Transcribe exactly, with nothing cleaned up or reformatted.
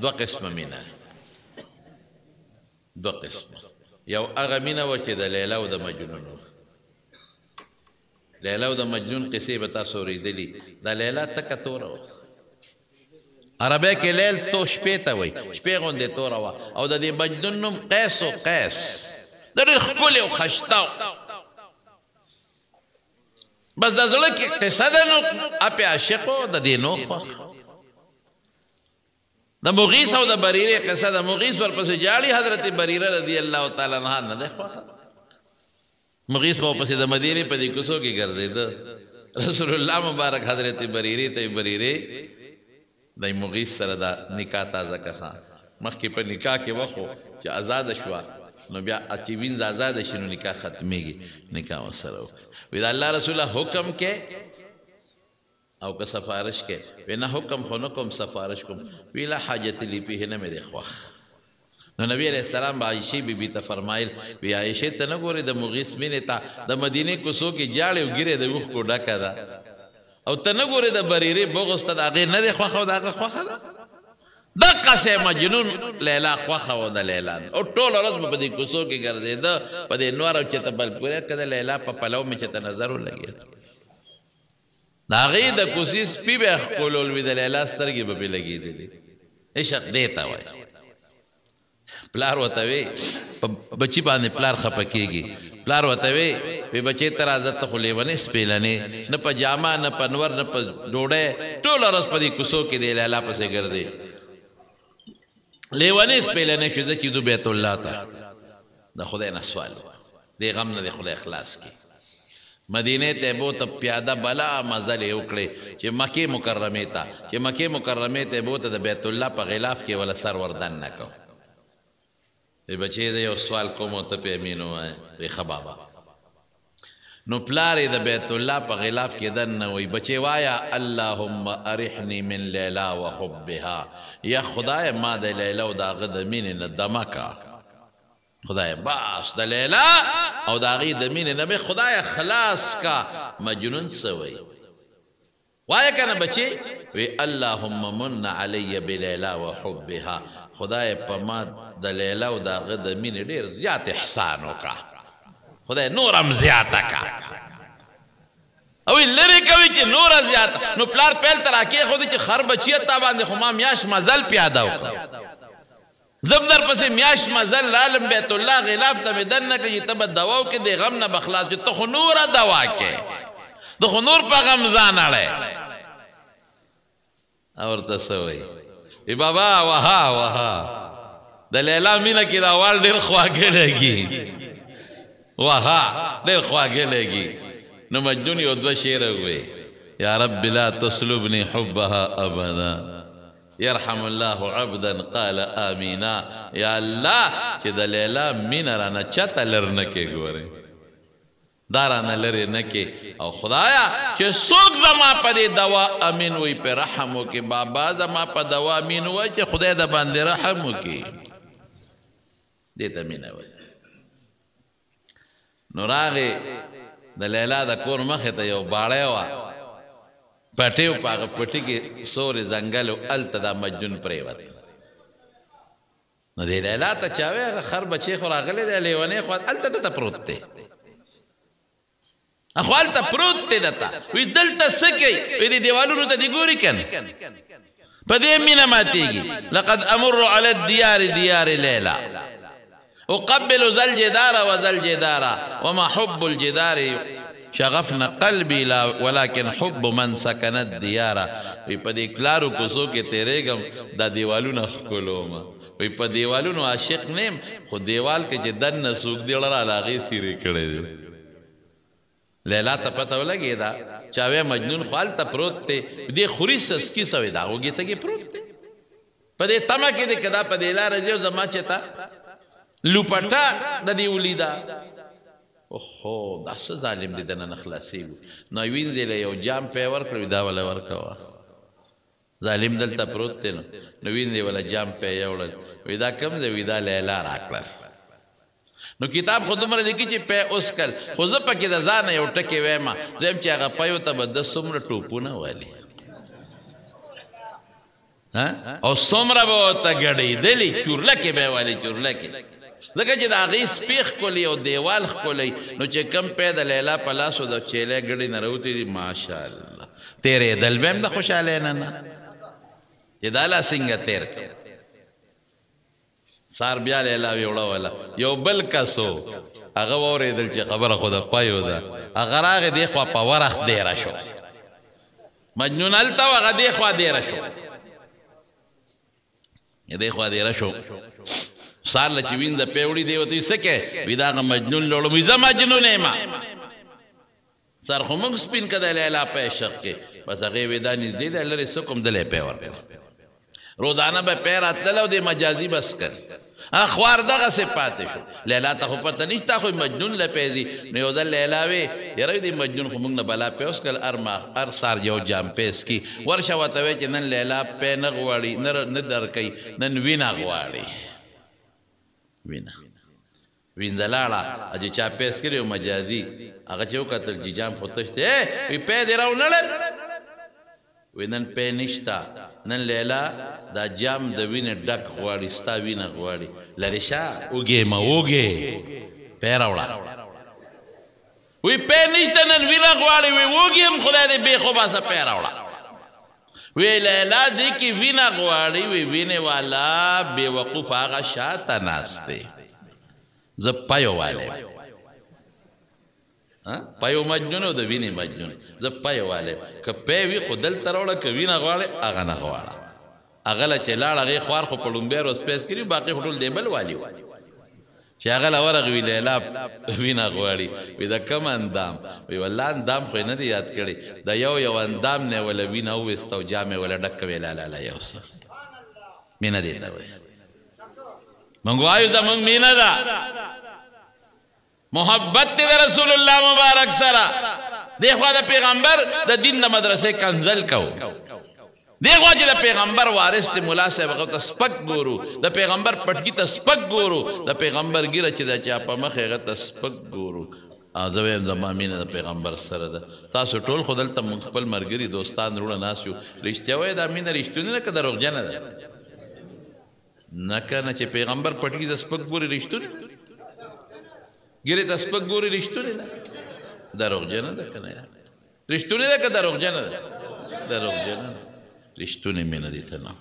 دو قسم مینه دو قسم یو هغه مینه و چې د لیلا او د مجنون لیلا او د مجنون قصې به تاسو اورېدلي د لیلا تکه توره وه عربی کې لیل تو شپې ته وایي شپې غوندې توره وه او د دې مجنون نوم قیس و قیس د ډېر ښکلې او خشته بس د زړه کې قصه ده نو اپې عاشق و د دې نو د مغیث او د بریره قصه د مغیث ورپسې جاړي حضرت بریره رضی الله تعالی عنها نه ده مغیث ورپسې د مدینه په دې کوڅو کې ګرځیدو رسول الله مبارک حضرت بریره ته بریره د مغیث سره د نکاح تازه کړه مخکې په نکاح کې وخو چې آزاد شو نو بیا چې وینځ آزاد شي نو نکاح ختمېږي نکاح وسره وی د الله رسول الله حکم کې او که سفارش کې وینا حکم خو نه کوم سفارش کوم ویلا حاجت لی په نه مې خوخ نو نبی علیہ السلام عائشہ بی بی ته فرمایل وی عائشہ ته نه ګورې د مغیث مینه ته د مدینه کوڅو کې جاړې او ګیرې د وخ کو ډکا دا او ته نه ګورې د بریره بغوسته د هغه نه دی خوخ او د هغه خوخ دا د قصه مجنون لیلا خوخ او د لیلا او ټول ورځ په دې کوڅو کې ګرځیدو په دې نور او چته بل پوره کده لیلا په پلو مې چته نظر ولګی داغی د کوسی سپی به خپلول وی د لیلا سترګې به پې لګېدلې عشق دې ته وایي پلار ورته وی په بچي باندې پلار خفه کېږي پلار ورته وی وی بچی ته راځه ته خو لیونې سپېلنې نه په جامه نه په انور نه په ډوډۍ ټوله ورځ په دې کوڅو کې د لیلا پسې ګرځې لیونې سپېلنې چې زه کېدو بیت الله ته د خدای نه سوال دې غم نه د خدای خلاص کړي مدینه ته بوت پیاده بلا مزل وکړي چې مکه مکرمه ته چې مکه مکرمه ته بوت د بیت الله په غلاف کې ولا سر وردن نکو ای بچی دې یو سوال کوم ته په امینو وای خبابا نو پلارې د بیت الله په غلاف کې دن نه وای بچی وایا اللهم ارحنی من لیلا وحبها یا خدای ما د لیلا او د غد مين نه دمکا خدای باس د لیلا او داغی دمینه نبی خدای خلاص کا مجنون سوی وای کنه بچی وی اللهم من علی بلیلا و حبها خدای پما د لیلا او داغه دمینه ډیر زیات احسان وکا خدای نورم زیات کا او لری کوي چې نور زیات نو پلار پهل تر اکی خو دې چې خر بچی تا باندې خما میاش مزل پیاده وکا زمدر پسې میاش مزل عالم بیت الله غلاف ته دنه کې تب دواو کې د غم نه بخلاص ته خو نور دوا کې د خو نور په غم ځان اړه اور تاسو وي ای بابا وها وها د لیلا مینه کې دا وال ډېر خواږه لګي وها ډېر خواږه لګي نو مجنون یو دوه شعر وي یا رب لا تسلبني حبها ابدا يرحم الله عبدا قال آمينا يا الله چې د لیلا مینه رانه چاته لر نه کې ګورې دا رانه لرې نه کې او خدایا چې څوک زما په دې دوا امین وي په رحم وکړي بابا زما په دوا امین وای چې خدای د باندې رحم وکړي دې ته مینه وایي نو راغې د لیلا د کور مخې ته یو باړی وه پټیو پاغه پټی کې سوري زنګل او الته د مجنون پریوت نو دی لیلا ته چاوي خر بچي خو راغلي دی لیونی خو الته دته پروت دی اخو الته پروت دی دته وی دلته سکی وی دی دیوالونو ته دی ګوري کنه په دې مینه ماتيږي لقد امر على الديار ديار ليلى اقبل ذل جدار وذل جدار وما حب الجدار شغفنا قلبي لا ولكن حب من سكنت ديارا وي په دې کلارو کوڅو کې تیرېګم دا دیوالونه ښکلوم وي په دیوالونو عاشق نیم خو دیوال کې چې دن نه سوق دی لړ علاقې سیرې کړې دی لیلا ته پته ولګې دا چاوې مجنون خال ته پروت دی دې خوري سسکی سوې دا وګې ته کې پروت دی په دې تمه کې دې کدا په دې لار جوړ زما چتا لوپټا د دې ولیدا اوه دا څه ظالم دې دنه نه خلاصېږو نو وینځې له یو جام پی ورکړه دا ولا ورکوه ظالم دلته پروت دی نو نو وینځې ولا جام پی یوړل وی دا کوم دی وی دا لیلا راکړه نو کتاب خو دومره لیکي چې پی اوس کل خو زه پکې د ځانه یو ټکې وایم زه هم چې هغه پیو ته به د څومره ټوپونه والي او سمره به ورته ګړېدلې چورلکې به یې والې چورلکې لکه چې د هغې سپي ښکلي او دیوال ښکلی نو چې کوم پی د لیلا په لاسو د چیلۍ ګډې نه راوتې دي ماشاءالله تېرېدل به هم د خوشحالۍ نه نه چې دا لا څنګه تېر کړم سار بیا لیلا ویوړوله یو بل کس و هغه واورېدل چې خبره خو د پایو ده هغه راغې دې خوا په ورخ دېره شو مجنون هلته و هغه دې خوا دېره شو دې خوا دېره شو سار له چې وینده پې وړي دی ورته څه کوې وي د هغه مجنون لوړم وي زه مجنون یم سر خو موږ سپین که د لیلا په عشق کې بس هغې وې دا نږدې دی لرې څه کوم دلی پې ورکړه روزانه به پې راتلل او دې مجازي بس کړ خوار دغسې پاتې شو لیلا ته خو پته نشته خو مجنون له پیزي نو یو ځل لیلا وې یاره دې مجنون خو موږ نه بلا پیوس کړل هر هر سار یو جام پیس کي ورشه ورته وې چې نن لیلا پی نه غواړي نه در کوي نن وینه غواړي وینه وینده لاړه چې چا پیس کړی و مجازي هغه چې وکتل چې جام خو تش دی وي پی دې راونړل وې نن پی نشته نن لیلا دا جام د وینې ډک غواړي ستا وینه غواړي لرې شه اوږې مه اوږې پی راوړه وی پی نشته نن وینه غواړي وی اوږې هم خدای دې بېخو باسه پی راوړه وی لیلا دې کې وینه غواړي وی وینې والا بې وقوف هغه شاته ناست دی زه پیو والی یم پیو مجنون او د وینې مجنون زه پی والی یم که پی وي خو دلته راوړه که وینه غواړې هغه نه غواړه هغه له چې لاړ هغې خوار خو په لومبی روز پیس کړي باقي خو ټول دی بل والي و چې هغه له ورغې وي لیلا وینه غواړي وي د کم اندام وي والله اندام خو یې نه دی یاد کړی د یو یو اندام نه یې وله وینه وویسته او جام یې وله ډکه ویې لالاله یو څه مینه دې ته وایي موږ وایو زموږ مینه ده محبت دې د رسول الله مبارک سره دې خوا د پیغمبر د دین د مدرسې کنزل کوو دې خوا چې د پیغمبر وارث دی ملا صاحب هغه ته سپک ګورو د پیغمبر پټکي ته سپک ګورو د پیغمبر ږیره چې د چا په مخ هغه ته سپک ګورو زه وایم زما مینه د پیغمبر سره ده تاسو ټول خو دلته موږ خپل ملګري دوستان وروڼه ناست یو رښتیا وایي دا مینه رښتونې ده که دروغجنه ده نه کنه چې پیغمبر پټکي ته سپک ګوري رښتونې ګیرې ته سپک ګوري رښتونې ده دروغجنه ده که نه رښتونې ده که دروغجنه ده دروغجنه ده رښتونې مینه دې ته نه